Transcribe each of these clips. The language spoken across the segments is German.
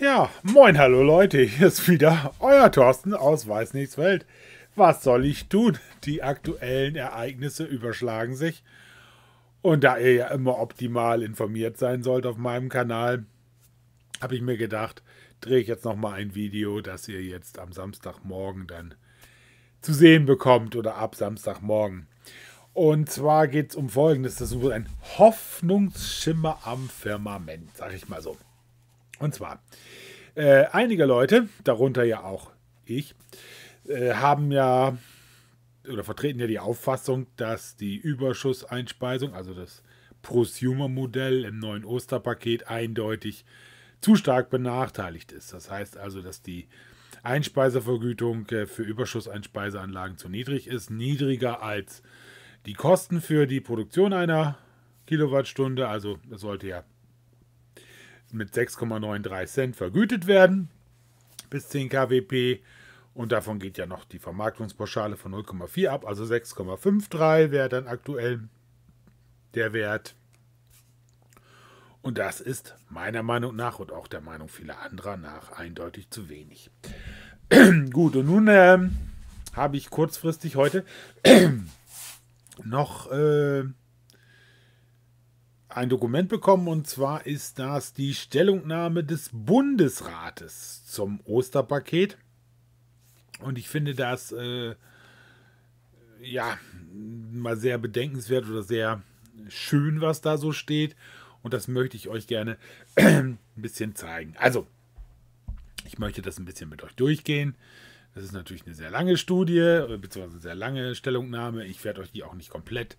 Ja, moin, hallo Leute, hier ist wieder euer Thorsten aus WeißnichtsWelt. Was soll ich tun? Die aktuellen Ereignisse überschlagen sich. Und da ihr ja immer optimal informiert sein sollt auf meinem Kanal, habe ich mir gedacht, drehe ich jetzt nochmal ein Video, das ihr jetzt am Samstagmorgen dann zu sehen bekommt oder ab Samstagmorgen. Und zwar geht es um Folgendes, das ist ein Hoffnungsschimmer am Firmament, sag ich mal so. Und zwar, einige Leute, darunter ja auch ich, haben ja oder vertreten ja die Auffassung, dass die Überschusseinspeisung, also das Prosumer-Modell im neuen Osterpaket, eindeutig zu stark benachteiligt ist. Das heißt also, dass die Einspeisevergütung für Überschusseinspeiseanlagen zu niedrig ist, niedriger als die Kosten für die Produktion einer Kilowattstunde. Also das sollte ja mit 6,93 Cent vergütet werden bis 10 KWP und davon geht ja noch die Vermarktungspauschale von 0,4 ab, also 6,53 wäre dann aktuell der Wert und das ist meiner Meinung nach und auch der Meinung vieler anderer nach eindeutig zu wenig. Gut, und nun habe ich kurzfristig heute noch ein Dokument bekommen und zwar ist das die Stellungnahme des Bundesrates zum Osterpaket und ich finde das ja mal sehr bedenkenswert oder sehr schön, was da so steht und das möchte ich euch gerne ein bisschen zeigen. Also ich möchte das ein bisschen mit euch durchgehen. Das ist natürlich eine sehr lange Studie bzw. eine sehr lange Stellungnahme. Ich werde euch die auch nicht komplett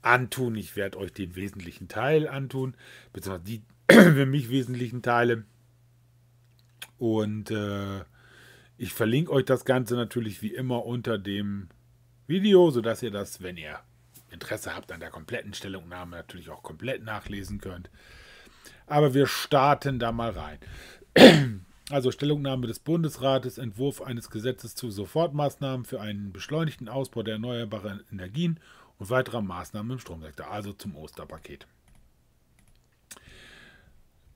antun. Ich werde euch den wesentlichen Teil antun, beziehungsweise die für mich wesentlichen Teile. Und ich verlinke euch das Ganze natürlich wie immer unter dem Video, sodass ihr das, wenn ihr Interesse habt an der kompletten Stellungnahme, natürlich auch komplett nachlesen könnt. Aber wir starten da mal rein. Also Stellungnahme des Bundesrates, Entwurf eines Gesetzes zu Sofortmaßnahmen für einen beschleunigten Ausbau der erneuerbaren Energien und weitere Maßnahmen im Stromsektor, also zum Osterpaket.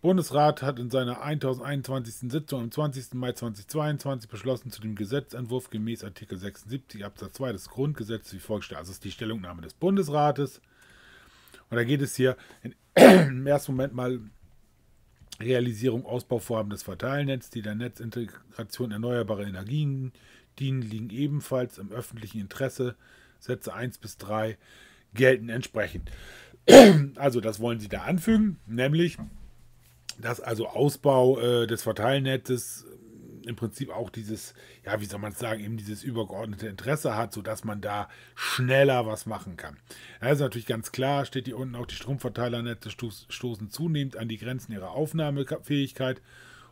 Bundesrat hat in seiner 1021. Sitzung am 20. Mai 2022 beschlossen, zu dem Gesetzentwurf gemäß Artikel 76 Absatz 2 des Grundgesetzes wie folgt. Also ist die Stellungnahme des Bundesrates. Und da geht es hier im ersten Moment mal Realisierung Ausbauvorhaben des Verteilnetz, die der Netzintegration erneuerbarer Energien dienen, liegen ebenfalls im öffentlichen Interesse. Sätze 1 bis 3 gelten entsprechend. Also das wollen sie da anfügen, nämlich, dass also Ausbau des Verteilnetzes im Prinzip auch dieses, ja wie soll man es sagen, eben dieses übergeordnete Interesse hat, sodass man da schneller was machen kann. Das ist natürlich ganz klar, steht hier unten auch, die Stromverteilernetze stoßen zunehmend an die Grenzen ihrer Aufnahmefähigkeit.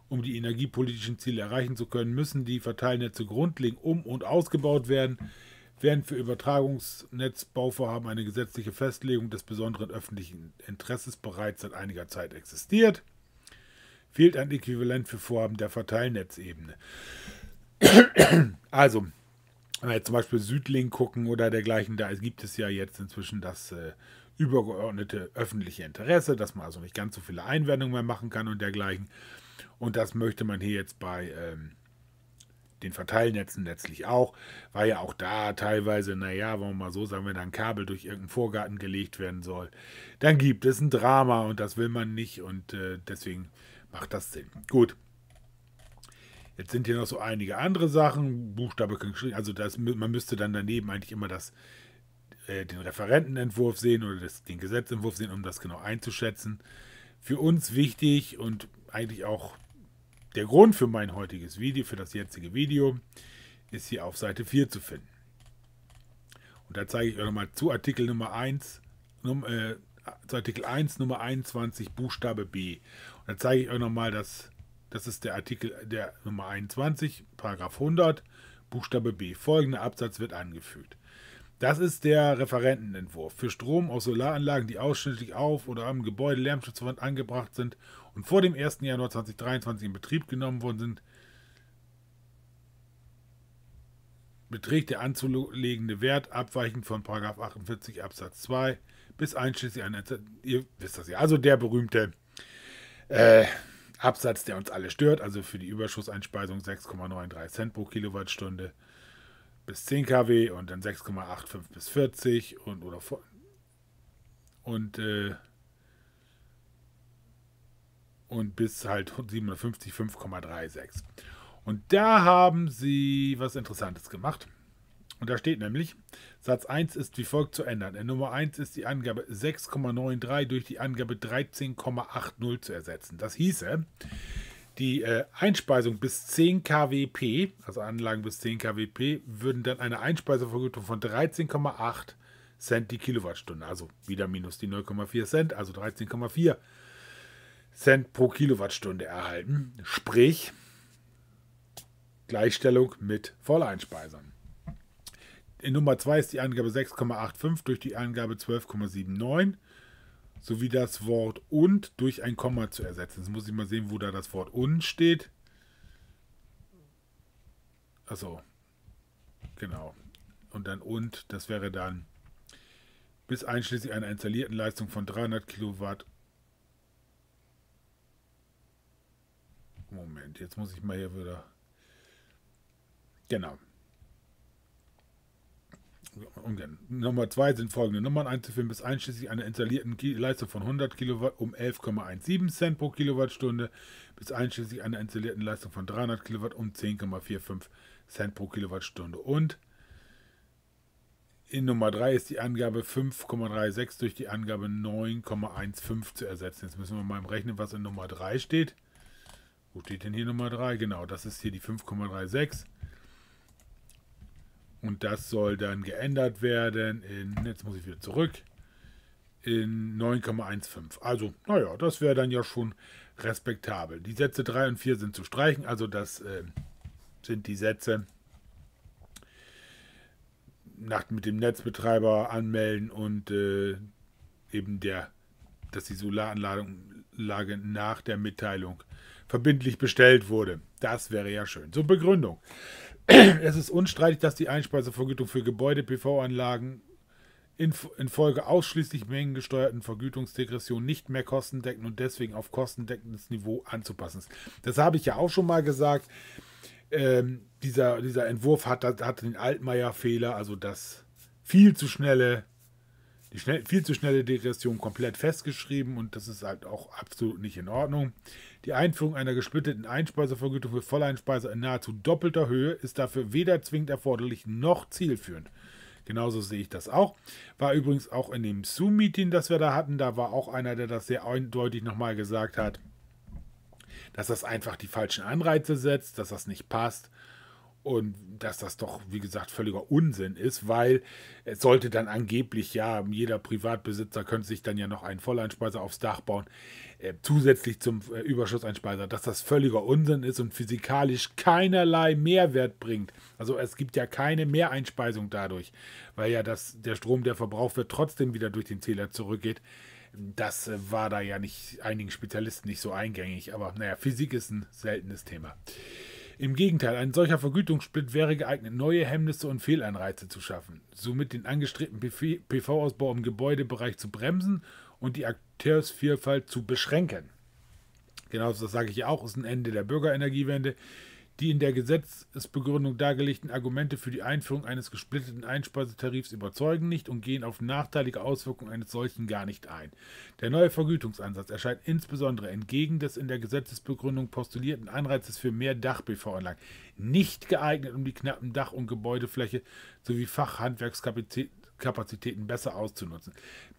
Um die energiepolitischen Ziele erreichen zu können, müssen die Verteilnetze grundlegend um- und ausgebaut werden, während für Übertragungsnetzbauvorhaben eine gesetzliche Festlegung des besonderen öffentlichen Interesses bereits seit einiger Zeit existiert, fehlt ein Äquivalent für Vorhaben der Verteilnetzebene. Also, wenn wir jetzt zum Beispiel Südlink gucken oder dergleichen, da gibt es ja jetzt inzwischen das übergeordnete öffentliche Interesse, dass man also nicht ganz so viele Einwendungen mehr machen kann und dergleichen. Und das möchte man hier jetzt bei den Verteilnetzen letztlich auch, weil ja auch da teilweise, naja, wollen wir mal so sagen, wenn da ein Kabel durch irgendeinen Vorgarten gelegt werden soll, dann gibt es ein Drama und das will man nicht und deswegen macht das Sinn. Gut, jetzt sind hier noch so einige andere Sachen, Buchstabe, also das, man müsste dann daneben eigentlich immer das, den Referentenentwurf sehen oder das, den Gesetzentwurf sehen, um das genau einzuschätzen. Für uns wichtig und eigentlich auch der Grund für mein heutiges Video, für das jetzige Video, ist hier auf Seite 4 zu finden. Und da zeige ich euch nochmal zu Artikel Nummer 1, zu Artikel 1, Nummer 21, Buchstabe B. Und da zeige ich euch nochmal, das ist der Artikel der Nummer 21, Paragraph 100, Buchstabe B. Folgender Absatz wird angefügt. Das ist der Referentenentwurf für Strom aus Solaranlagen, die ausschließlich auf oder am Gebäude Lärmschutzwand angebracht sind und vor dem 1. Januar 2023 in Betrieb genommen worden sind, beträgt der anzulegende Wert abweichend von § 48 Absatz 2 bis einschließlich einer... Ihr wisst das ja, also der berühmte Absatz, der uns alle stört, also für die Überschusseinspeisung 6,93 Cent pro Kilowattstunde bis 10 kW und dann 6,85 bis 40 und bis halt 750 5,36. Und da haben sie was Interessantes gemacht. Und da steht nämlich, Satz 1 ist wie folgt zu ändern. In Nummer 1 ist die Angabe 6,93 durch die Angabe 13,80 zu ersetzen. Das hieße, die Einspeisung bis 10 KWP, also Anlagen bis 10 KWP, würden dann eine Einspeisevergütung von 13,8 Cent die Kilowattstunde, also wieder minus die 0,4 Cent, also 13,4 Cent pro Kilowattstunde erhalten. Sprich, Gleichstellung mit Volleinspeisern. In Nummer 2 ist die Angabe 6,85 durch die Angabe 12,79 sowie das Wort und durch ein Komma zu ersetzen. Jetzt muss ich mal sehen, wo da das Wort und steht. Achso, genau. Und dann und, das wäre dann bis einschließlich einer installierten Leistung von 300 Kilowatt. Moment, jetzt muss ich mal hier wieder... Genau. Nummer 2 sind folgende Nummern einzuführen, bis einschließlich einer installierten Leistung von 100 Kilowatt um 11,17 Cent pro Kilowattstunde, bis einschließlich einer installierten Leistung von 300 Kilowatt um 10,45 Cent pro Kilowattstunde. Und in Nummer 3 ist die Angabe 5,36 durch die Angabe 9,15 zu ersetzen. Jetzt müssen wir mal rechnen, was in Nummer 3 steht. Wo steht denn hier Nummer 3? Genau, das ist hier die 5,36. Und das soll dann geändert werden in, jetzt muss ich wieder zurück, in 9,15. Also, naja, das wäre dann ja schon respektabel. Die Sätze 3 und 4 sind zu streichen, also das sind die Sätze mit dem Netzbetreiber anmelden und eben dass die Solaranlage nach der Mitteilung verbindlich bestellt wurde. Das wäre ja schön. So, Begründung. Es ist unstreitig, dass die Einspeisevergütung für Gebäude-PV-Anlagen infolge ausschließlich mengengesteuerten Vergütungsdegression nicht mehr kostendeckend und deswegen auf kostendeckendes Niveau anzupassen ist. Das habe ich ja auch schon mal gesagt. Dieser Entwurf hat den Altmaier-Fehler, also das viel zu schnelle Degression komplett festgeschrieben und das ist halt auch absolut nicht in Ordnung. Die Einführung einer gesplitteten Einspeisevergütung für Volleinspeiser in nahezu doppelter Höhe ist dafür weder zwingend erforderlich noch zielführend. Genauso sehe ich das auch. War übrigens auch in dem Zoom-Meeting, das wir da hatten, da war auch einer, der das sehr eindeutig nochmal gesagt hat, dass das einfach die falschen Anreize setzt, dass das nicht passt. Und dass das doch, wie gesagt, völliger Unsinn ist, weil es sollte dann angeblich, ja, jeder Privatbesitzer könnte sich dann ja noch einen Volleinspeiser aufs Dach bauen, zusätzlich zum Überschusseinspeiser, dass das völliger Unsinn ist und physikalisch keinerlei Mehrwert bringt. Also es gibt ja keine Mehreinspeisung dadurch, weil ja der Strom, der verbraucht wird, trotzdem wieder durch den Zähler zurückgeht. Das war da ja nicht einigen Spezialisten nicht so eingängig, aber naja, Physik ist ein seltenes Thema. Im Gegenteil, ein solcher Vergütungssplit wäre geeignet, neue Hemmnisse und Fehlanreize zu schaffen, somit den angestrebten PV-Ausbau im Gebäudebereich zu bremsen und die Akteursvielfalt zu beschränken. Genauso, das sage ich ja auch, ist ein Ende der Bürgerenergiewende. Die in der Gesetzesbegründung dargelegten Argumente für die Einführung eines gesplitteten Einspeisetarifs überzeugen nicht und gehen auf nachteilige Auswirkungen eines solchen gar nicht ein. Der neue Vergütungsansatz erscheint insbesondere entgegen des in der Gesetzesbegründung postulierten Anreizes für mehr Dach-PV-Anlagen nicht geeignet, um die knappen Dach- und Gebäudefläche sowie Fachhandwerkskapazitäten besser auszunutzen.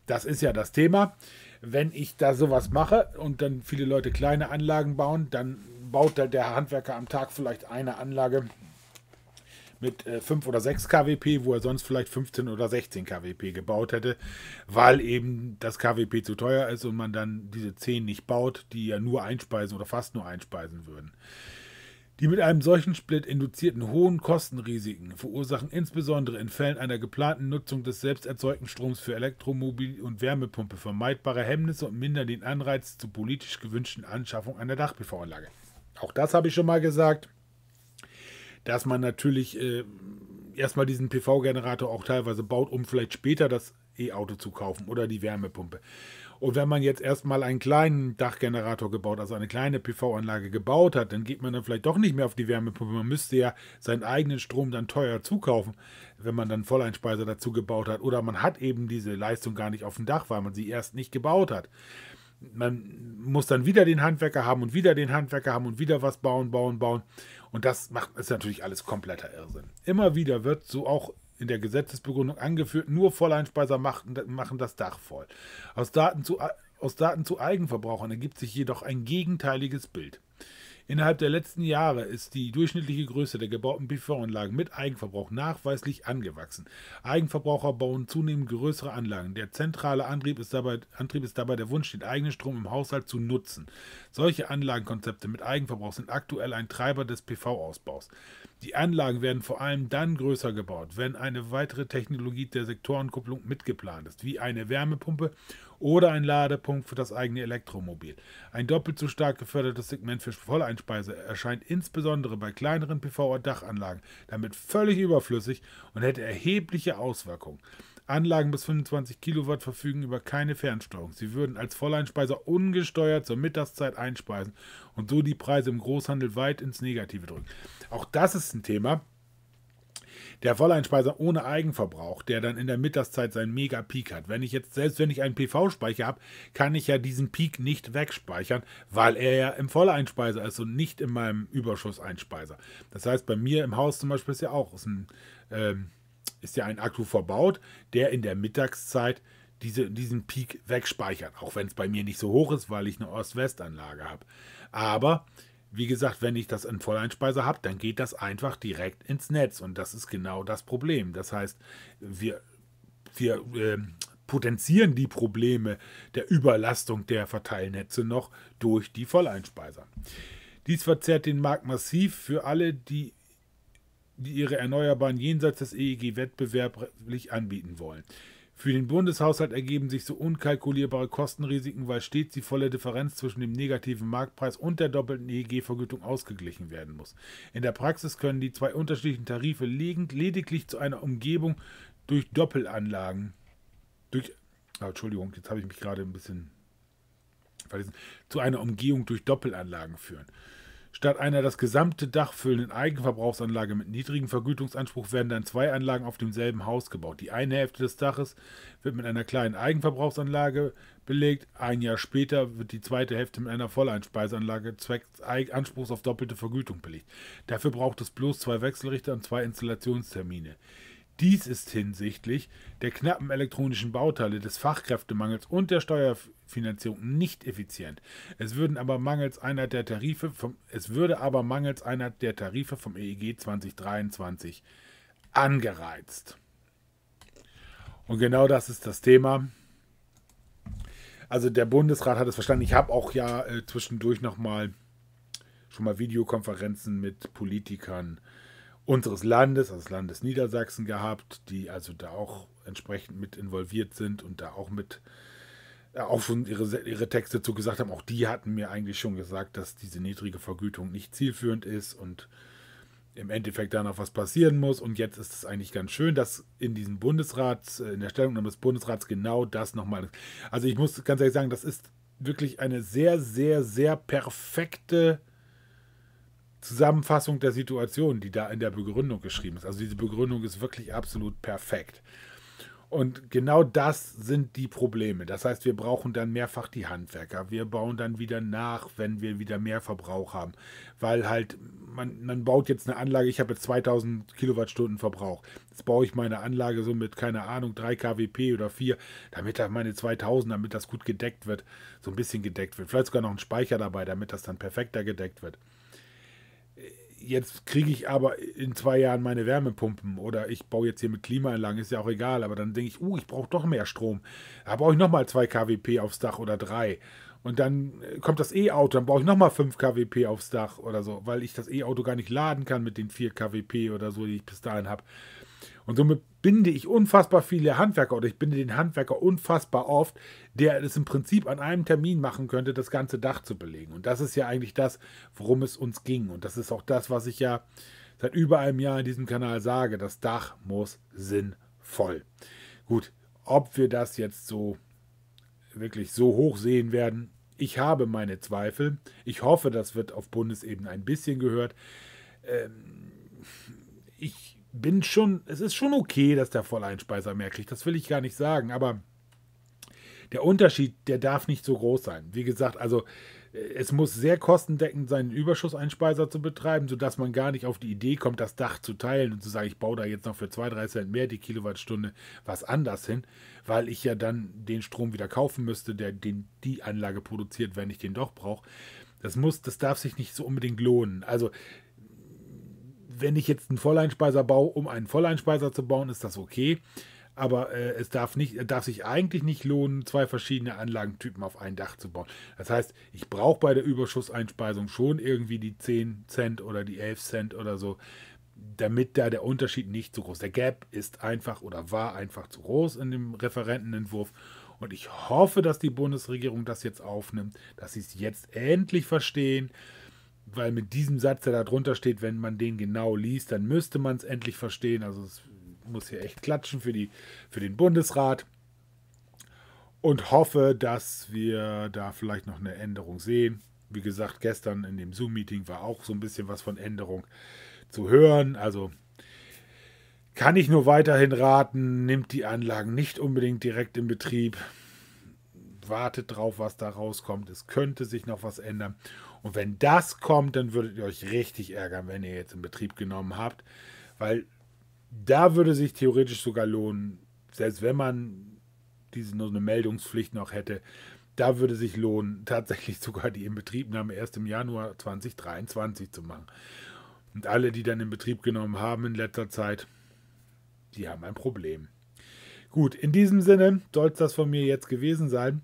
Das ist ja das Thema. Wenn ich da sowas mache und dann viele Leute kleine Anlagen bauen, dann baut der Handwerker am Tag vielleicht eine Anlage mit 5 oder 6 KWP, wo er sonst vielleicht 15 oder 16 KWP gebaut hätte, weil eben das KWP zu teuer ist und man dann diese 10 nicht baut, die ja nur einspeisen oder fast nur einspeisen würden. Die mit einem solchen Split induzierten hohen Kostenrisiken verursachen insbesondere in Fällen einer geplanten Nutzung des selbst erzeugten Stroms für Elektromobil und Wärmepumpe vermeidbare Hemmnisse und mindern den Anreiz zur politisch gewünschten Anschaffung einer Dach-PV-Anlage. Auch das habe ich schon mal gesagt, dass man natürlich erstmal diesen PV-Generator auch teilweise baut, um vielleicht später das E-Auto zu kaufen oder die Wärmepumpe. Und wenn man jetzt erstmal einen kleinen Dachgenerator gebaut, also eine kleine PV-Anlage gebaut hat, dann geht man dann vielleicht doch nicht mehr auf die Wärmepumpe. Man müsste ja seinen eigenen Strom dann teuer zukaufen, wenn man dann Volleinspeiser dazu gebaut hat. Oder man hat eben diese Leistung gar nicht auf dem Dach, weil man sie erst nicht gebaut hat. Man muss dann wieder den Handwerker haben und wieder den Handwerker haben und wieder was bauen. Und das ist natürlich alles kompletter Irrsinn. Immer wieder wird so auch in der Gesetzesbegründung angeführt, nur Volleinspeiser machen das Dach voll. Aus Daten zu Eigenverbrauchern ergibt sich jedoch ein gegenteiliges Bild. Innerhalb der letzten Jahre ist die durchschnittliche Größe der gebauten PV-Anlagen mit Eigenverbrauch nachweislich angewachsen. Eigenverbraucher bauen zunehmend größere Anlagen. Der zentrale Antrieb ist dabei der Wunsch, den eigenen Strom im Haushalt zu nutzen. Solche Anlagenkonzepte mit Eigenverbrauch sind aktuell ein Treiber des PV-Ausbaus. Die Anlagen werden vor allem dann größer gebaut, wenn eine weitere Technologie der Sektorenkopplung mitgeplant ist, wie eine Wärmepumpe oder ein Ladepunkt für das eigene Elektromobil. Ein doppelt so stark gefördertes Segment für Volleinspeise erscheint insbesondere bei kleineren PV-Dachanlagen damit völlig überflüssig und hätte erhebliche Auswirkungen. Anlagen bis 25 Kilowatt verfügen über keine Fernsteuerung. Sie würden als Volleinspeiser ungesteuert zur Mittagszeit einspeisen und so die Preise im Großhandel weit ins Negative drücken. Auch das ist ein Thema. Der Volleinspeiser ohne Eigenverbrauch, der dann in der Mittagszeit seinen Mega-Peak hat. Selbst wenn ich einen PV-Speicher habe, kann ich ja diesen Peak nicht wegspeichern, weil er ja im Volleinspeiser ist und nicht in meinem Überschusseinspeiser. Das heißt, bei mir im Haus zum Beispiel ist ja auch ein Akku verbaut, der in der Mittagszeit diesen Peak wegspeichert. Auch wenn es bei mir nicht so hoch ist, weil ich eine Ost-West-Anlage habe. Aber wie gesagt, wenn ich das in Volleinspeiser habe, dann geht das einfach direkt ins Netz. Und das ist genau das Problem. Das heißt, wir potenzieren die Probleme der Überlastung der Verteilnetze noch durch die Volleinspeiser. Dies verzerrt den Markt massiv für alle, die ihre Erneuerbaren jenseits des EEG wettbewerblich anbieten wollen. Für den Bundeshaushalt ergeben sich so unkalkulierbare Kostenrisiken, weil stets die volle Differenz zwischen dem negativen Marktpreis und der doppelten EEG-Vergütung ausgeglichen werden muss. In der Praxis können die zwei unterschiedlichen Tarife lediglich zu einer Umgehung durch Doppelanlagen, führen. Statt einer das gesamte Dach füllenden Eigenverbrauchsanlage mit niedrigem Vergütungsanspruch werden dann zwei Anlagen auf demselben Haus gebaut. Die eine Hälfte des Daches wird mit einer kleinen Eigenverbrauchsanlage belegt. Ein Jahr später wird die zweite Hälfte mit einer Volleinspeiseanlage zwecks Anspruchs auf doppelte Vergütung belegt. Dafür braucht es bloß zwei Wechselrichter und zwei Installationstermine. Dies ist hinsichtlich der knappen elektronischen Bauteile, des Fachkräftemangels und der Steuerfinanzierung nicht effizient. Es würde aber mangels einer der Tarife vom EEG 2023 angereizt. Und genau das ist das Thema. Also der Bundesrat hat es verstanden. Ich habe auch ja zwischendurch schon mal Videokonferenzen mit Politikern unseres Landes, also des Landes Niedersachsen gehabt, die also da auch entsprechend mit involviert sind und da auch schon ihre Texte zugesagt haben. Auch die hatten mir eigentlich schon gesagt, dass diese niedrige Vergütung nicht zielführend ist und im Endeffekt danach was passieren muss. Und jetzt ist es eigentlich ganz schön, dass in der Stellungnahme des Bundesrats genau das nochmal. Also ich muss ganz ehrlich sagen, das ist wirklich eine sehr, sehr, sehr perfekte Zusammenfassung der Situation, die da in der Begründung geschrieben ist. Also diese Begründung ist wirklich absolut perfekt. Und genau das sind die Probleme. Das heißt, wir brauchen dann mehrfach die Handwerker. Wir bauen dann wieder nach, wenn wir wieder mehr Verbrauch haben. Weil halt, man baut jetzt eine Anlage, ich habe jetzt 2000 Kilowattstunden Verbrauch. Jetzt baue ich meine Anlage so mit, keine Ahnung, 3 KWP oder 4, damit das gut gedeckt wird, so ein bisschen gedeckt wird. Vielleicht sogar noch ein Speicher dabei, damit das dann perfekter gedeckt wird. Jetzt kriege ich aber in 2 Jahren meine Wärmepumpen oder ich baue jetzt hier mit Klimaanlagen, ist ja auch egal, aber dann denke ich, ich brauche doch mehr Strom. Da brauche ich nochmal 2 KWP aufs Dach oder 3. Und dann kommt das E-Auto, dann brauche ich nochmal 5 KWP aufs Dach oder so, weil ich das E-Auto gar nicht laden kann mit den 4 KWP oder so, die ich bis dahin habe. Und somit binde ich unfassbar viele Handwerker oder ich binde den Handwerker unfassbar oft, der es im Prinzip an einem Termin machen könnte, das ganze Dach zu belegen. Und das ist ja eigentlich das, worum es uns ging. Und das ist auch das, was ich ja seit über einem Jahr in diesem Kanal sage. Das Dach muss sinnvoll. Gut, ob wir das jetzt so wirklich so hoch sehen werden. Ich habe meine Zweifel. Ich hoffe, das wird auf Bundesebene ein bisschen gehört. Es ist schon okay, dass der Volleinspeiser mehr kriegt. Das will ich gar nicht sagen, aber der Unterschied, der darf nicht so groß sein. Wie gesagt, also es muss sehr kostendeckend sein, einen Überschusseinspeiser zu betreiben, sodass man gar nicht auf die Idee kommt, das Dach zu teilen und zu sagen, ich baue da jetzt noch für 2-3 Cent mehr die Kilowattstunde was anders hin, weil ich ja dann den Strom wieder kaufen müsste, der die Anlage produziert, wenn ich den doch brauche. Das darf sich nicht so unbedingt lohnen. Also wenn ich jetzt einen Volleinspeiser baue, um einen Volleinspeiser zu bauen, ist das okay. Aber es darf sich eigentlich nicht lohnen, zwei verschiedene Anlagentypen auf ein Dach zu bauen. Das heißt, ich brauche bei der Überschusseinspeisung schon irgendwie die 10 Cent oder die 11 Cent oder so, damit da der Unterschied nicht so groß ist. Der Gap ist einfach oder war einfach zu groß in dem Referentenentwurf. Und ich hoffe, dass die Bundesregierung das jetzt aufnimmt, dass sie es jetzt endlich verstehen. Weil mit diesem Satz, der da drunter steht, wenn man den genau liest, dann müsste man es endlich verstehen. Also es muss hier echt klatschen für den Bundesrat und hoffe, dass wir da vielleicht noch eine Änderung sehen. Wie gesagt, gestern in dem Zoom-Meeting war auch so ein bisschen was von Änderung zu hören. Also kann ich nur weiterhin raten, nimmt die Anlagen nicht unbedingt direkt in Betrieb. Wartet drauf, was da rauskommt. Es könnte sich noch was ändern. Und wenn das kommt, dann würdet ihr euch richtig ärgern, wenn ihr jetzt in Betrieb genommen habt. Weil da würde sich theoretisch sogar lohnen, selbst wenn man nur eine Meldungspflicht noch hätte, da würde sich lohnen, tatsächlich sogar die Inbetriebnahme erst im Januar 2023 zu machen. Und alle, die dann in Betrieb genommen haben in letzter Zeit, die haben ein Problem. Gut, in diesem Sinne soll es das von mir jetzt gewesen sein.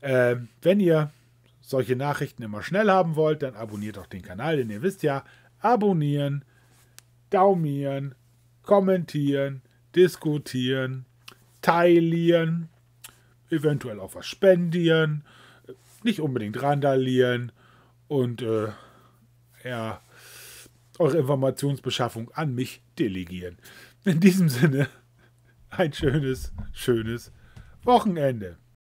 Wenn ihr solche Nachrichten immer schnell haben wollt, dann abonniert doch den Kanal, denn ihr wisst ja, abonnieren, daumieren, kommentieren, diskutieren, teilieren, eventuell auch was spendieren, nicht unbedingt randalieren und ja, eure Informationsbeschaffung an mich delegieren. In diesem Sinne, ein schönes Wochenende.